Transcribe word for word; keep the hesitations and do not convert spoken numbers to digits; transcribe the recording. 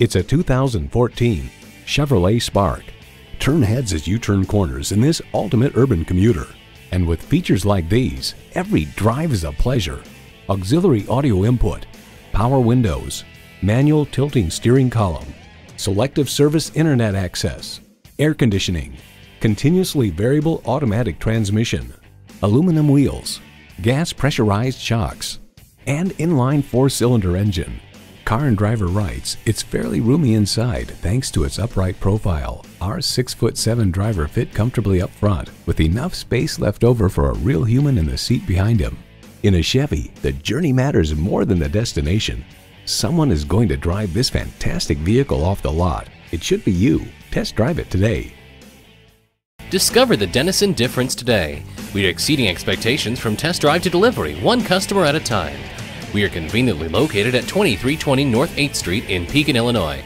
It's a two thousand fourteen Chevrolet Spark. Turn heads as you turn corners in this ultimate urban commuter. And with features like these, every drive is a pleasure. Auxiliary audio input, power windows, manual tilting steering column, selective service internet access, air conditioning, continuously variable automatic transmission, aluminum wheels, gas pressurized shocks, and inline four-cylinder engine. Car and Driver writes, "It's fairly roomy inside thanks to its upright profile. Our six foot seven driver fit comfortably up front with enough space left over for a real human in the seat behind him. In a Chevy, the journey matters more than the destination. Someone is going to drive this fantastic vehicle off the lot. It should be you. Test drive it today." Discover the Dennison difference today. We are exceeding expectations from test drive to delivery, one customer at a time. We are conveniently located at twenty-three twenty North eighth Street in Pekin, Illinois.